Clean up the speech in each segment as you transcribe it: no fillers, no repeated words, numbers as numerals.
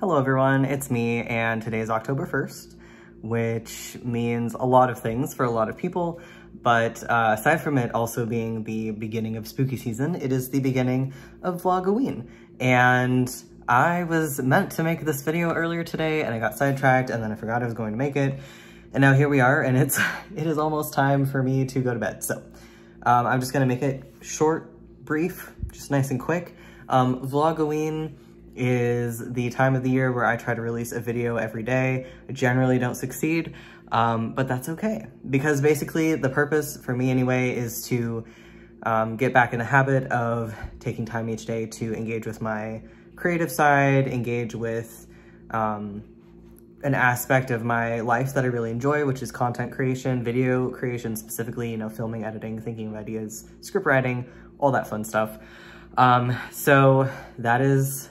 Hello everyone, it's me, and today is October 1st, which means a lot of things for a lot of people, but aside from it also being the beginning of spooky season, it is the beginning of Vlogoween. And I was meant to make this video earlier today, and I got sidetracked, and then I forgot I was going to make it, and now here we are, and it is almost time for me to go to bed, so I'm just gonna make it short, brief, just nice and quick. Vlogoween is the time of the year where I try to release a video every day. I generally don't succeed, but that's okay. Because basically the purpose, for me anyway, is to get back in the habit of taking time each day to engage with my creative side, engage with an aspect of my life that I really enjoy, which is content creation, video creation specifically, you know, filming, editing, thinking of ideas, script writing, all that fun stuff. So that is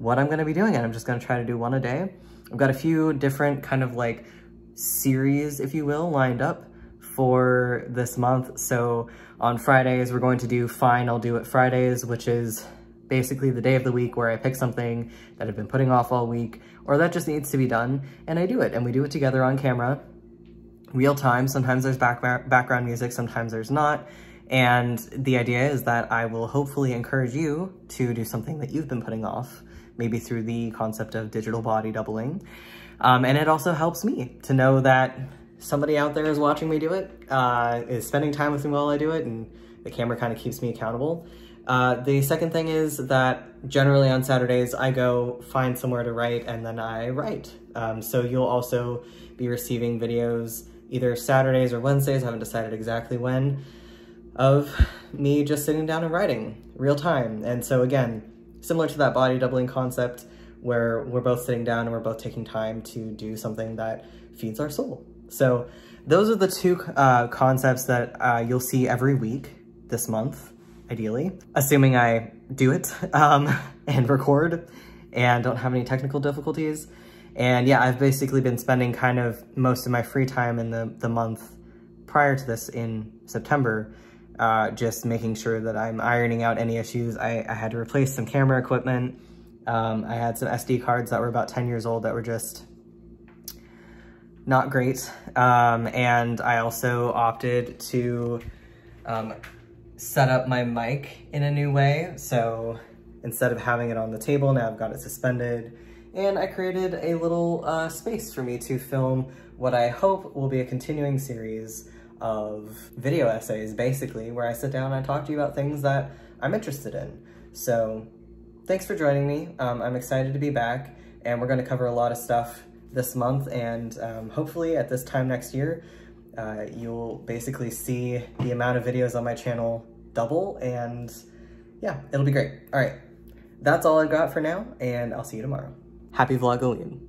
what I'm gonna be doing, and I'm just gonna try to do one a day. I've got a few different kind of like series, if you will, lined up for this month. So on Fridays, we're going to do Fine, I'll Do It Fridays, which is basically the day of the week where I pick something that I've been putting off all week, or that just needs to be done, and I do it, and we do it together on camera, real time. Sometimes there's background music, sometimes there's not. And the idea is that I will hopefully encourage you to do something that you've been putting off, maybe through the concept of digital body doubling. And it also helps me to know that somebody out there is watching me do it, is spending time with me while I do it, and the camera kind of keeps me accountable. The second thing is that generally on Saturdays, I go find somewhere to write and then I write. So you'll also be receiving videos either Saturdays or Wednesdays, I haven't decided exactly when, of me just sitting down and writing real time. And so again, similar to that body doubling concept where we're both sitting down and we're both taking time to do something that feeds our soul. So those are the two concepts that you'll see every week this month, ideally, assuming I do it and record and don't have any technical difficulties. And yeah, I've basically been spending kind of most of my free time in the month prior to this in September, just making sure that I'm ironing out any issues. I had to replace some camera equipment. I had some SD cards that were about 10 years old that were just not great. And I also opted to set up my mic in a new way. So instead of having it on the table, now I've got it suspended. And I created a little space for me to film what I hope will be a continuing series of video essays, basically, where I sit down and I talk to you about things that I'm interested in. So thanks for joining me. I'm excited to be back, and we're going to cover a lot of stuff this month, and hopefully at this time next year, you'll basically see the amount of videos on my channel double, and yeah, it'll be great. All right, that's all I've got for now, and I'll see you tomorrow. Happy Vlogoween.